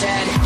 dead.